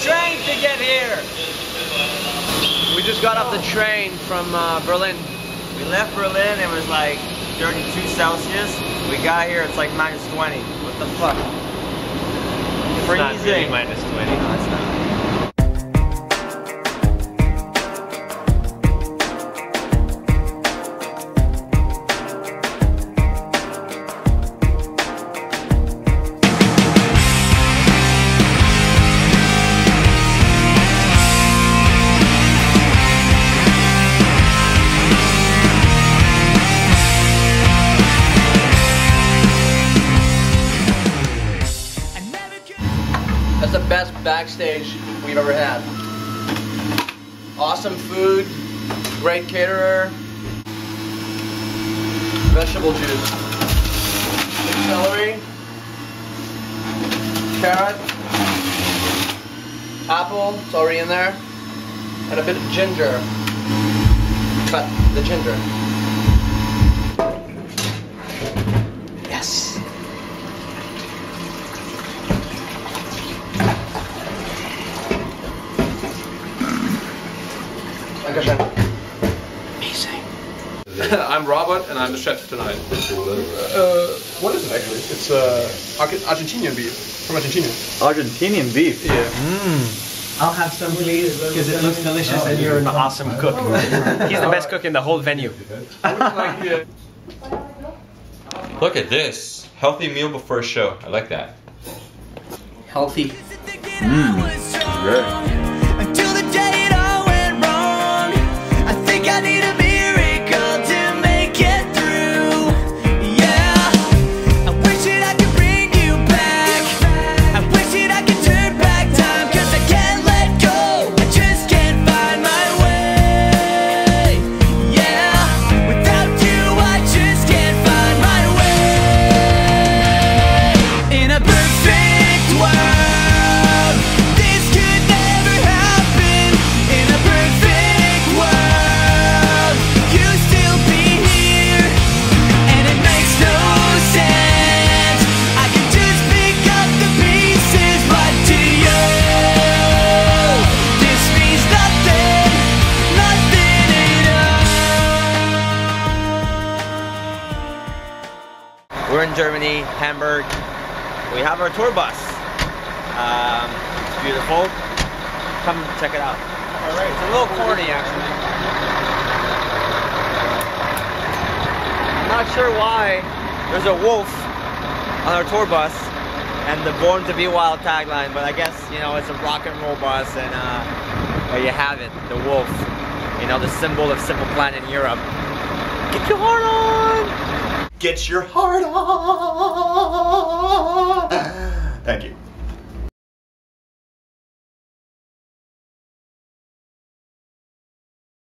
train to get here. We just got off the train from Berlin. We left Berlin, it was like 32 Celsius. We got here, it's like -20. What the fuck? It's freezing. Not really -20. No, it's not. That's the best backstage we've ever had. Awesome food, great caterer, vegetable juice, celery, carrot, apple, it's already in there, and a bit of ginger. Cut the ginger. Yes. Amazing. I'm Robert and I'm the chef tonight. What is it actually? It's Argentinian beef. From Argentina. Argentinian beef? Yeah. Mm. I'll have some please, because it looks delicious and you're an awesome cook. He's the best cook in the whole venue. Look at this. Healthy meal before a show. I like that. Healthy. Mmm. Good. We're in Germany, Hamburg. We have our tour bus. It's beautiful. Come check it out. All right, it's a little corny actually. I'm not sure why there's a wolf on our tour bus and the Born to Be Wild tagline, but I guess, you know, it's a rock and roll bus and there you have it, the wolf. You know, the symbol of Simple Plan in Europe. Get your heart on! Get your heart on! Thank you.